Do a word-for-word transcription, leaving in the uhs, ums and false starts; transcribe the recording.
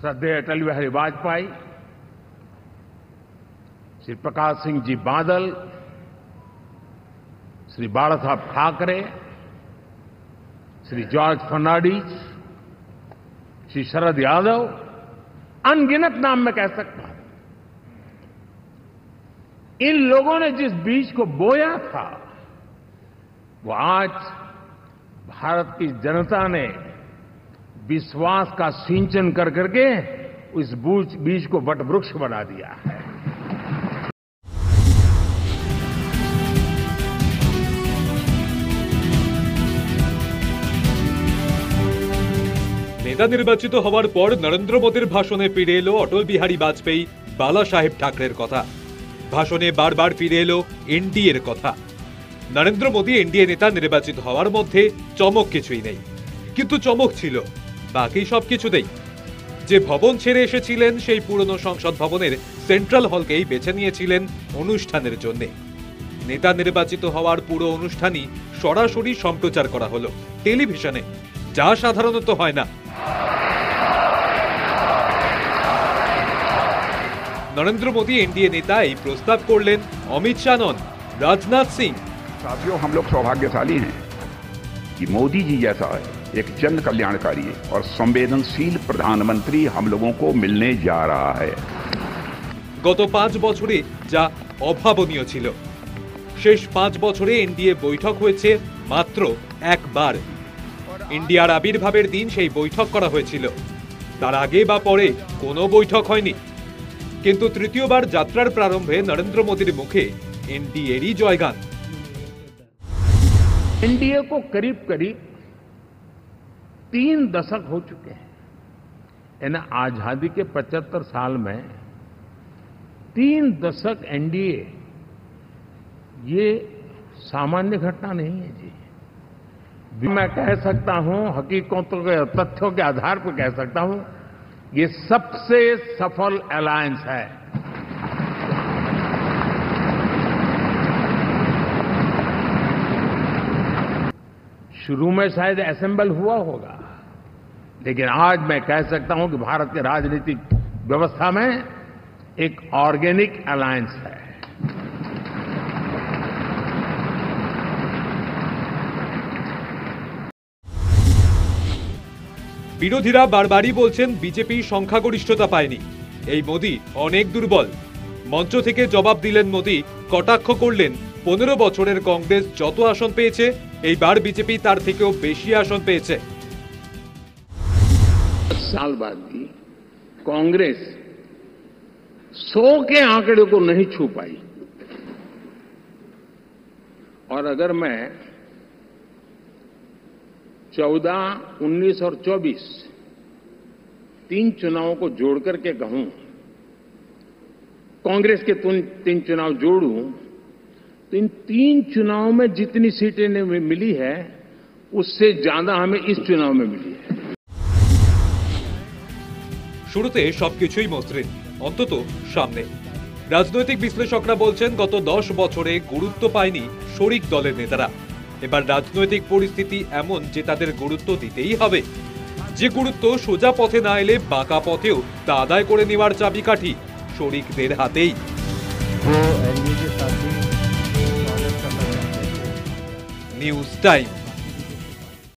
श्रद्धेय अटल बिहारी वाजपेयी, श्री प्रकाश सिंह जी बादल, श्री बाला साहब ठाकरे, श्री जॉर्ज फर्नांडिस, श्री शरद यादव, अनगिनत नाम मैं कह सकता हूं। इन लोगों ने जिस बीज को बोया था वो आज भारत की जनता ने विश्वास का सिंचन कर करके उस बीज को वटवृक्ष बना दिया है। नेता निर्वाचित हवार पर नरेंद्र मोदी भाषणे फिरे एलो अटल बिहारी वाजपेयी, बाला साहेब ठाकरेर कथा। भाषणे बार बार फिरे एलो एनडीएर कथा। नरेंद्र मोदी एनडीए नेता निर्वाचित हवार मध्य चमक किछुई नेই, किन्तु चमक छिलो बाकी सबकिछुতেই। যে ভবন ছেড়ে এসেছিলেন সেই পুরনো সংসদ ভবনের সেন্ট্রাল হলকেই বেছে নিয়েছিলেন অনুষ্ঠানের জন্য। নেতা নির্বাচিত হওয়ার পুরো অনুষ্ঠানই সরাসরি সম্প্রচার করা হলো টেলিভিশনে, যা সাধারণত হয় না। नरेंद्र मोदी एनडीए नेता प्रस्ताव करलें अमित शाह नन, राजनाथ सिंह। साथियों, हम लोग सौभाग्यशाली हैं कि मोदी जी जैसा एक जन कल्याणकारी और संवेदनशील प्रधानमंत्री हम लोगों को मिलने जा रहा है। गत पांच बछरे जा अभावनीय छिलो, शेष पांच बछरे एनडीए बैठक हुए मात्र एक बार। एनडीएर आविर्भावेर दिन सेई बैठक करा हुएछिलो, तार आगे बा परे कोनो बैठक हयनि। किन्तु तृतीयबार यात्रार प्रारम्भे नरेंद्र मोदीर मुखे एनडीएर ही जयगान। एनडीए को करीब करीब तीन दशक हो चुके हैं। यानी आजादी के पचहत्तर साल में तीन दशक एनडीए ये सामान्य घटना नहीं है जी। मैं कह सकता हूं, हकीकतों के तथ्यों के आधार पर कह सकता हूं, ये सबसे सफल अलायंस है। शुरू में शायद असेंबल हुआ होगा, लेकिन आज मैं कह सकता हूं कि भारत के राजनीतिक व्यवस्था में एक ऑर्गेनिक अलायंस है। বিরোধীরা বারবারই বলছেন বিজেপি সংখ্যাগরিষ্ঠতা পায়নি, এই মোদি অনেক দুর্বল। মঞ্চ থেকে জবাব দিলেন মোদি, কটাক্ষ করলেন পনেরো বছরের কংগ্রেস যত আসন পেয়েছে এইবার বিজেপি তার থেকেও বেশি আসন পেয়েছে। साल बाद भी कांग्रेस सौ के आंकड़े को नहीं छू पाई। और अगर मैं चौदह, उन्नीस और चौबीस तीन चुनावों को जोड़कर के कहूं, कांग्रेस के तीन चुनाव जोड़ूं, तो इन तीन चुनावों में जितनी सीटें हमें मिली है उससे ज्यादा हमें इस चुनाव में मिली है। शुरूते सबकिछुई मसृण, अंतत सामने। राजनैतिक विश्लेषकरा बोलছেন गत दस বছরে গুরুত্ব পায়নি শরিক দলের নেতারা। এবার রাজনৈতিক পরিস্থিতি এমন যে তাদের গুরুত্ব দিতেই হবে, যে গুরুত্ব সোজা পথে না এলে বাঁকা পথেও তা আদায় করে নেওয়ার চাবিকাঠি শরিকদের হাতেই। News time.